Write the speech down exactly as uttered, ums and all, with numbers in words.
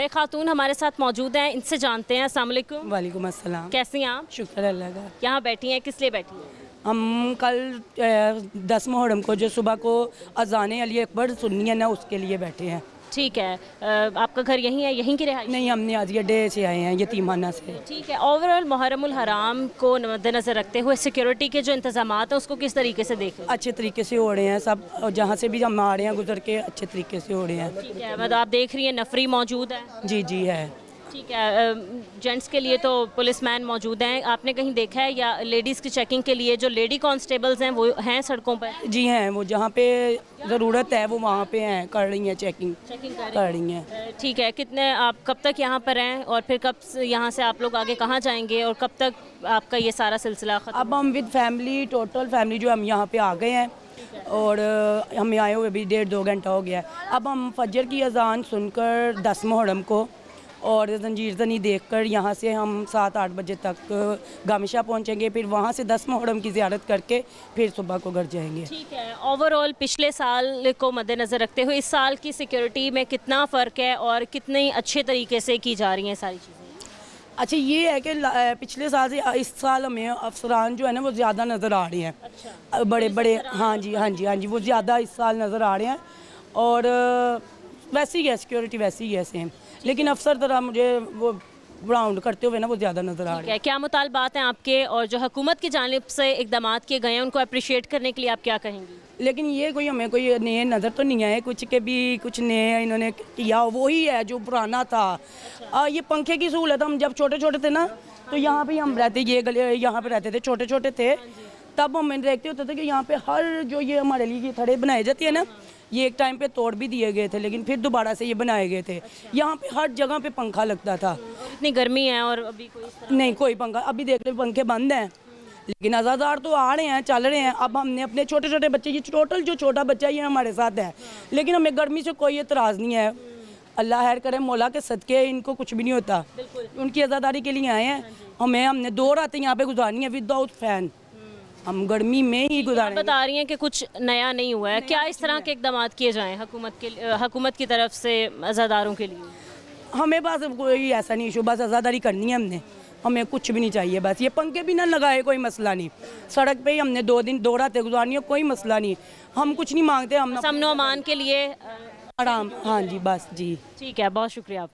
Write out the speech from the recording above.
ये खातून हमारे साथ मौजूद हैं, इनसे जानते हैं। अस्सलाम वालेकुम। वालेकुम अस्सलाम। कैसी हैं आप? शुक्र अल्लाह का। यहाँ बैठी हैं, किस लिए बैठी हैं? हम कल दस मुहर्रम को जो सुबह को अजान अली अकबर सुननी है ना, उसके लिए बैठे हैं। ठीक है, आपका घर यहीं है, यहीं की रहायश? नहीं, हमने आज ये डे से आए हैं, यतीमाना से। ठीक है, ओवरऑल मुहर्रमुल हराम को मद्देनज़र रखते हुए सिक्योरिटी के जो इंतजाम हैं उसको किस तरीके से देखें? अच्छे तरीके से हो रहे हैं सब, और जहाँ से भी हम आ रहे हैं गुजर के अच्छे तरीके से हो रहे हैं। ठीक है, मतलब आप देख रही हैं नफरी मौजूद है? जी जी है। ठीक है, जेंट्स के लिए तो पुलिस मैन मौजूद हैं, आपने कहीं देखा है? या लेडीज़ की चेकिंग के लिए जो लेडी कांस्टेबल्स हैं वो हैं सड़कों पर? जी हैं, वो जहाँ पे ज़रूरत है वो वहाँ पे हैं, कर रही हैं चेकिंग, चेकिंग कर रही हैं। ठीक है, कितने आप कब तक यहाँ पर हैं और फिर कब यहाँ से आप लोग आगे कहाँ जाएँगे और कब तक आपका ये सारा सिलसिला? अब हम विद फैमिली, टोटल फैमिली जो हम यहाँ पर आ गए हैं, और हमें आए हुए भी डेढ़ दो घंटा हो गया है। अब हम फजर की अजान सुनकर दस मुहर्रम को और जंजीर जनी देखकर यहाँ से हम सात आठ बजे तक गामिशा पहुँचेंगे, फिर वहाँ से दस मुहर्रम की ज़ियारत करके फिर सुबह को घर जाएंगे। ठीक है, ओवरऑल पिछले साल को मद्देनज़र रखते हुए इस साल की सिक्योरिटी में कितना फ़र्क है और कितने अच्छे तरीके से की जा रही हैं सारी चीज़ें? अच्छा, ये है कि पिछले साल से इस साल हमें अफसरान जो है ना वो ज़्यादा नज़र आ रहे हैं। अच्छा, बड़े बड़े? हाँ जी हाँ जी हाँ जी, वो ज़्यादा इस साल नज़र आ रहे हैं, और वैसी ही है सिक्योरिटी, वैसी ही है सेम, लेकिन अफसर तरह मुझे वो राउंड करते हुए ना वो ज़्यादा नज़र आ रही है। क्या मुतालबात हैं आपके और जो हुकूमत की जानिब से इकदाम किए गए हैं उनको अप्रिशिएट करने के लिए आप क्या कहेंगी? लेकिन ये कोई हमें कोई नए नज़र तो नहीं आए कुछ के भी, कुछ नए इन्होंने किया वही है जो पुराना था। अच्छा। आ, ये पंखे की सहूलत हम जब छोटे छोटे थे ना तो यहाँ पर हम रहते, ये गले यहाँ पर रहते थे, छोटे छोटे थे तब हम देखते होते थे कि यहाँ पर हर जो ये हमारे लिए थड़े बनाए जाते हैं ना, ये एक टाइम पे तोड़ भी दिए गए थे लेकिन फिर दोबारा से ये बनाए गए थे। अच्छा। यहाँ पे हर जगह पे पंखा लगता था। इतनी गर्मी है और अभी कोई नहीं, कोई पंखा अभी देख रहे पंखे बंद हैं, लेकिन अजादार तो आ रहे हैं, चल रहे हैं। अब हमने अपने छोटे छोटे बच्चे, ये टोटल जो छोटा बच्चा ये हमारे साथ है, लेकिन हमें गर्मी से कोई एतराज़ नहीं है। अल्लाह खैर करे, मौला के सदके इनको कुछ भी नहीं होता, उनकी आज़ादारी के लिए आए हैं। हमें हमने दो रातें यहाँ पे गुजारनी है विदाउट फ़ैन, हम गर्मी में ही गुजारेंगे। बता रही हैं कि कुछ नया नहीं हुआ है, क्या इस तरह के इक़दाम किए जाएँ हुकूमत के हुकूमत की तरफ से अज़ादारों के लिए? हमें बस कोई ऐसा नहीं इशू, बस आज़ादारी करनी है हमने, हमें कुछ भी नहीं चाहिए, बस ये पंखे भी ना लगाए कोई मसला नहीं। सड़क पे ही हमने दो दिन दो रातें गुजारनी है, कोई मसला नहीं, हम कुछ नहीं मांगते, हम अमन अमान के लिए आराम। हाँ जी बस जी। ठीक है, बहुत शुक्रिया।